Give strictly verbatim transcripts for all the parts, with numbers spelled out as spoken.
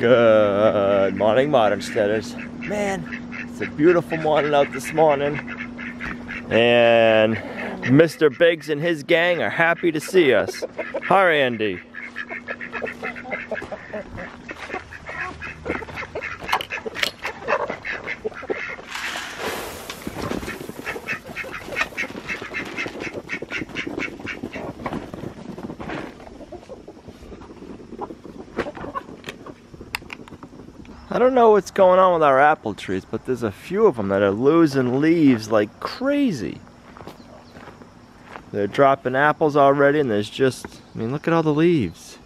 Good morning, modernsteaders. Man, it's a beautiful morning out this morning. And Mister Biggs and his gang are happy to see us. Hi, Andy. I don't know what's going on with our apple trees, but there's a few of them that are losing leaves like crazy. They're dropping apples already, and there's just, I mean, look at all the leaves.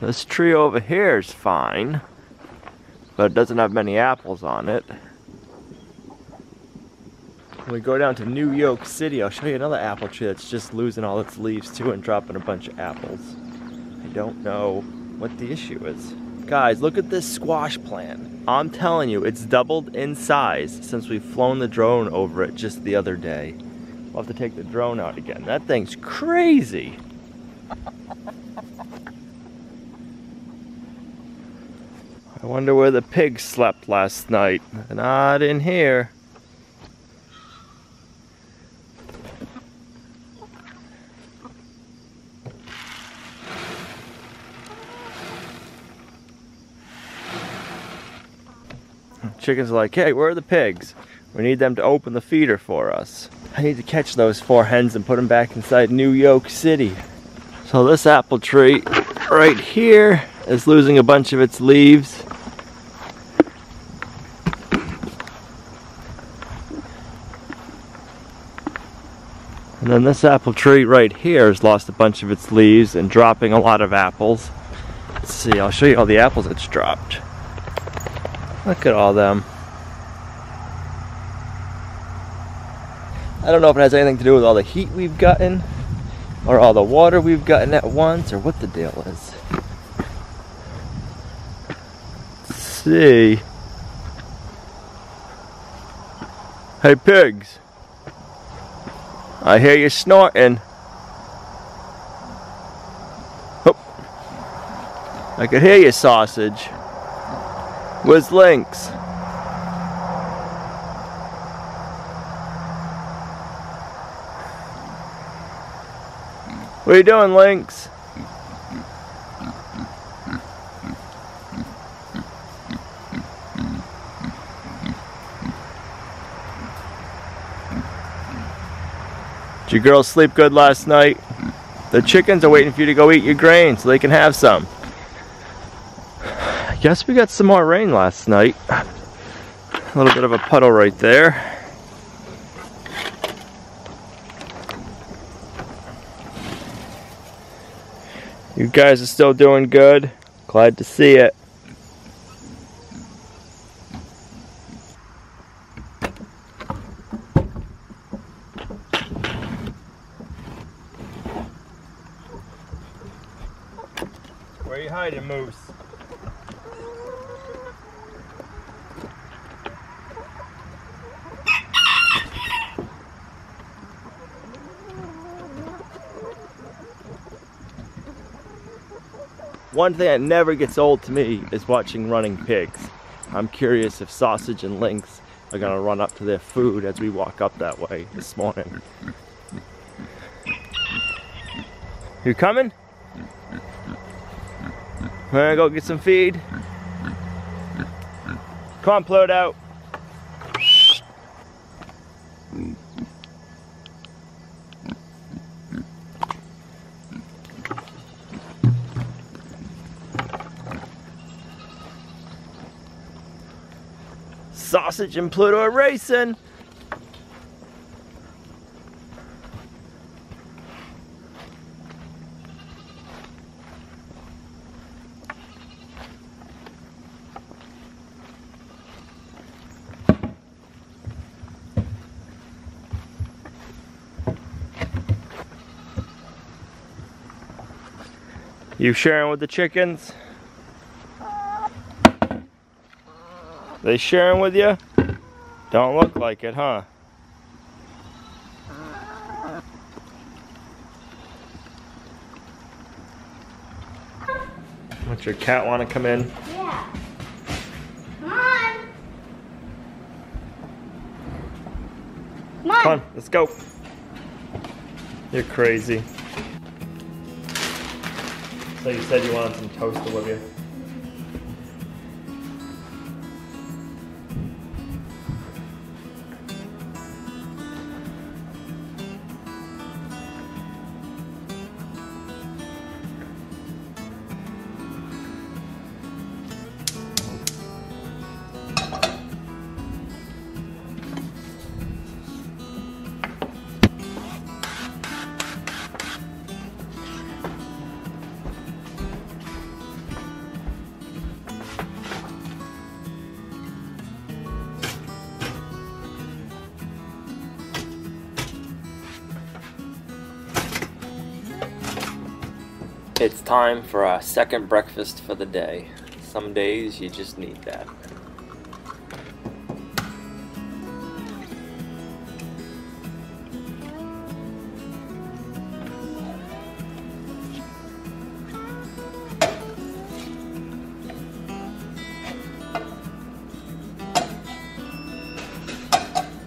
This tree over here is fine, but it doesn't have many apples on it. When we go down to New York City, I'll show you another apple tree that's just losing all its leaves too and dropping a bunch of apples. I don't know what the issue is. Guys, look at this squash plant. I'm telling you, it's doubled in size since we've flown the drone over it just the other day. We'll have to take the drone out again. That thing's crazy. I wonder where the pigs slept last night. They're not in here. Chickens are like, hey, where are the pigs? We need them to open the feeder for us. I need to catch those four hens and put them back inside New York City. So this apple tree right here is losing a bunch of its leaves. And then this apple tree right here has lost a bunch of its leaves and dropping a lot of apples. Let's see, I'll show you all the apples it's dropped. Look at all them. I don't know if it has anything to do with all the heat we've gotten, or all the water we've gotten at once, or what the deal is. Let's see. Hey pigs! I hear you snorting. Oh. I could hear you, Sausage. Where's Lynx? What are you doing, Lynx? Did you girls sleep good last night? The chickens are waiting for you to go eat your grain so they can have some. Guess we got some more rain last night. A little bit of a puddle right there. You guys are still doing good. Glad to see it. Where are you hiding, Moose? One thing that never gets old to me is watching running pigs. I'm curious if Sausage and Lynx are gonna run up to their food as we walk up that way this morning. You coming? Wanna go get some feed? Come on, Pluto. Sausage and Pluto are racing. You sharing with the chickens? They sharing with you? Don't look like it, huh? Don't your cat want to come in? Yeah. on. Come on, let's go. You're crazy. So you said you wanted some toast, Olivia. It's time for our second breakfast for the day. Some days you just need that.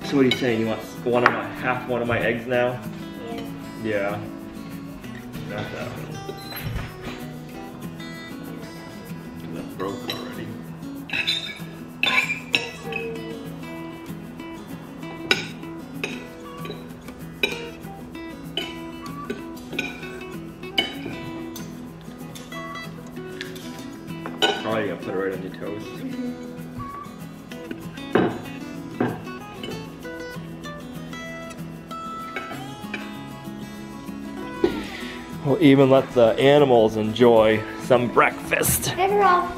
So what are you saying? You want one of my half one of my eggs now? Yeah. Yeah. Not that one. Broke already. Oh, you gotta put it right on your toast. Mm-hmm. We'll even let the animals enjoy some breakfast. Hey, Rob.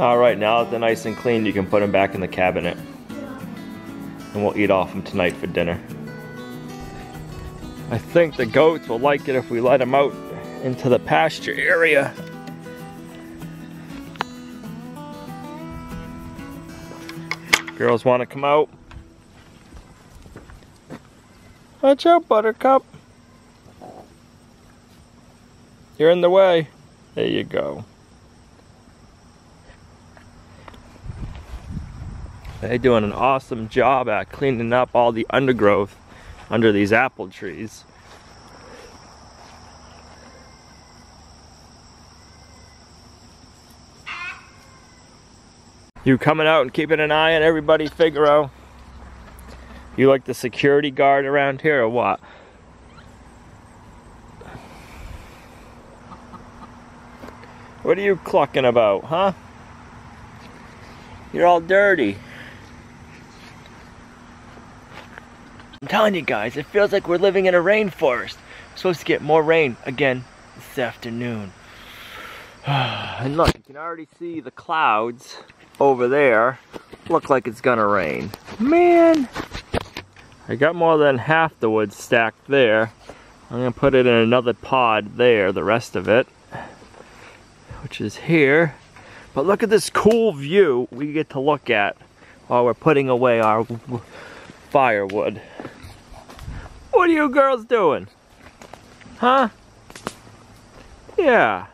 All right, now that they're nice and clean, you can put them back in the cabinet. And we'll eat off them tonight for dinner. I think the goats will like it if we let them out into the pasture area. Girls want to come out. Watch out, Buttercup. You're in the way. There you go. They're doing an awesome job at cleaning up all the undergrowth under these apple trees. You coming out and keeping an eye on everybody, Figaro? You like the security guard around here or what? What are you clucking about, huh? You're all dirty. I'm telling you guys, it feels like we're living in a rainforest. We're supposed to get more rain again this afternoon. And look, you can already see the clouds over there. Look like it's gonna rain. Man! I got more than half the wood stacked there. I'm gonna put it in another pod there, the rest of it, which is here. But look at this cool view we get to look at while we're putting away our firewood. What are you girls doing? Huh? Yeah.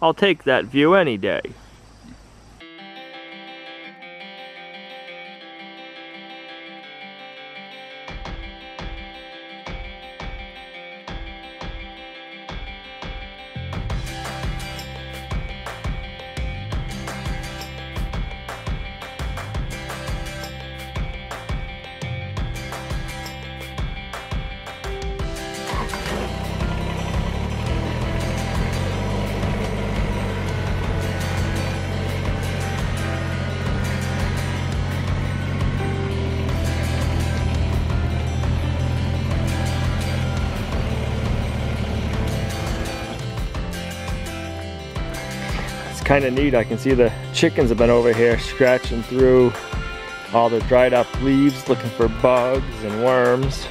I'll take that view any day. Kind of neat. I can see the chickens have been over here scratching through all the dried up leaves looking for bugs and worms.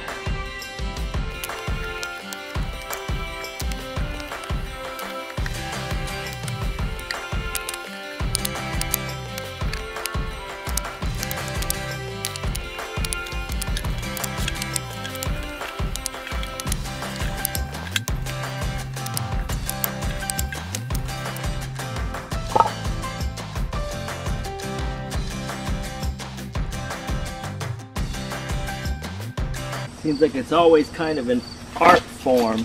Seems like it's always kind of an art form,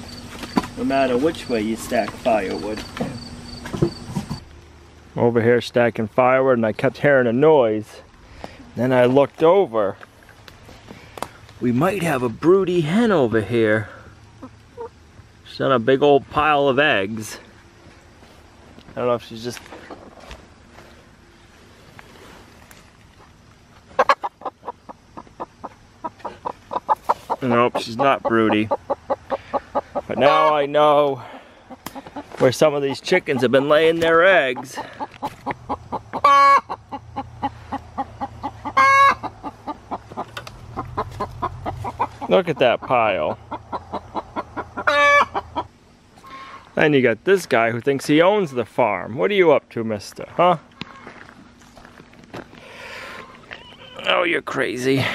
no matter which way you stack firewood. Over here stacking firewood, and I kept hearing a noise. Then I looked over. We might have a broody hen over here. She's on a big old pile of eggs. I don't know if she's just... Nope, she's not broody. But now I know where some of these chickens have been laying their eggs. Look at that pile. Then you got this guy who thinks he owns the farm. What are you up to, mister? Huh? Oh, you're crazy.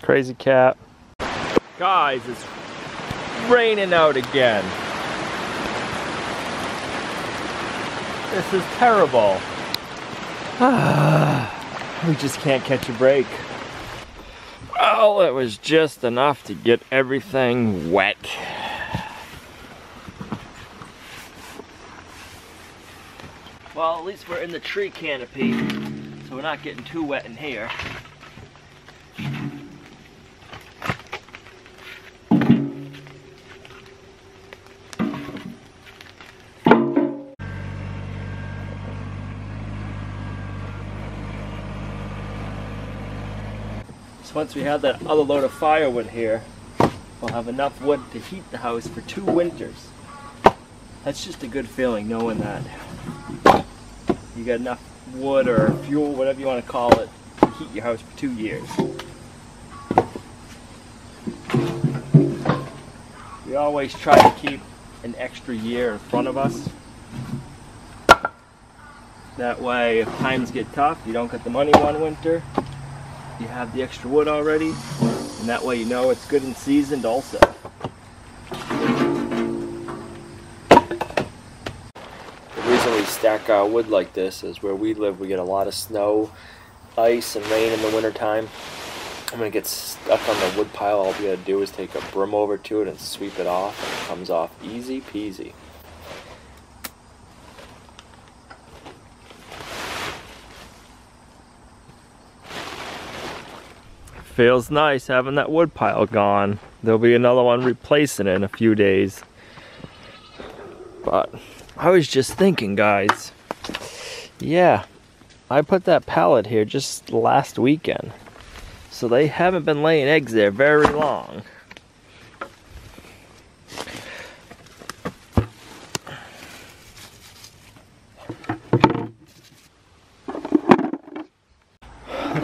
Crazy cat. Guys, it's raining out again. This is terrible. We just can't catch a break. Well, it was just enough to get everything wet. Well, at least we're in the tree canopy, so we're not getting too wet in here. Once we have that other load of firewood here, we'll have enough wood to heat the house for two winters. That's just a good feeling, knowing that you got enough wood or fuel, whatever you want to call it, to heat your house for two years. We always try to keep an extra year in front of us. That way, if times get tough, you don't get the money one winter, you have the extra wood already, and that way you know it's good and seasoned also. The reason we stack our wood like this is where we live, we get a lot of snow, ice, and rain in the wintertime. And when it gets stuck on the wood pile, all we gotta do is take a broom over to it and sweep it off, and it comes off easy peasy. Feels nice having that wood pile gone. There'll be another one replacing it in a few days. But I was just thinking, guys, yeah, I put that pallet here just last weekend, so they haven't been laying eggs there very long.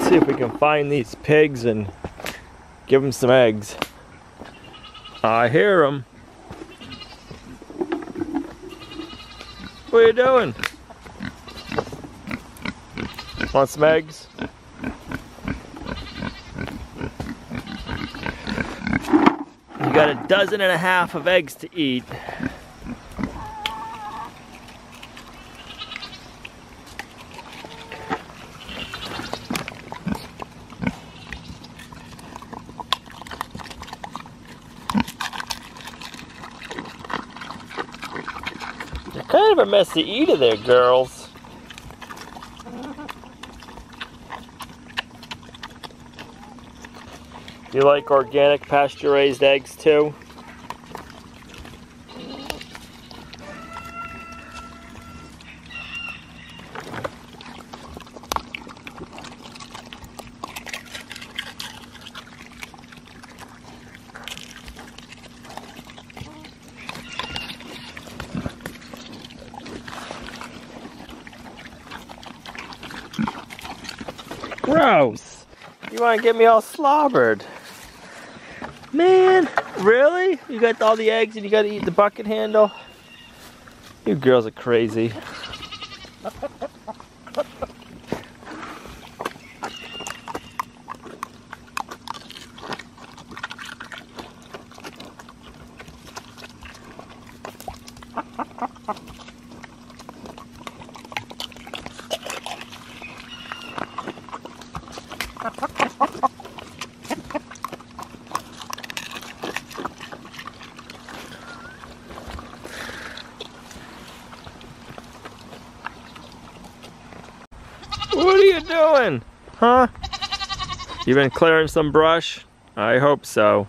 See if we can find these pigs and give them some eggs. I hear them. What are you doing? Want some eggs? You got a dozen and a half of eggs to eat. Kind of a messy eater there, girls. You like organic pasture-raised eggs too? Gross! You want to get me all slobbered. Man, really? You got all the eggs and you got to eat the bucket handle? You girls are crazy. doing? Huh? You been clearing some brush? I hope so.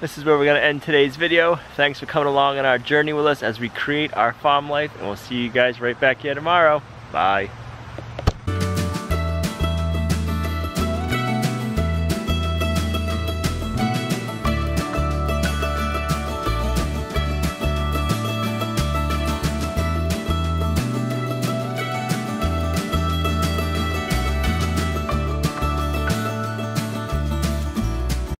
This is where we're gonna end today's video. Thanks for coming along on our journey with us as we create our farm life, and we'll see you guys right back here tomorrow. Bye.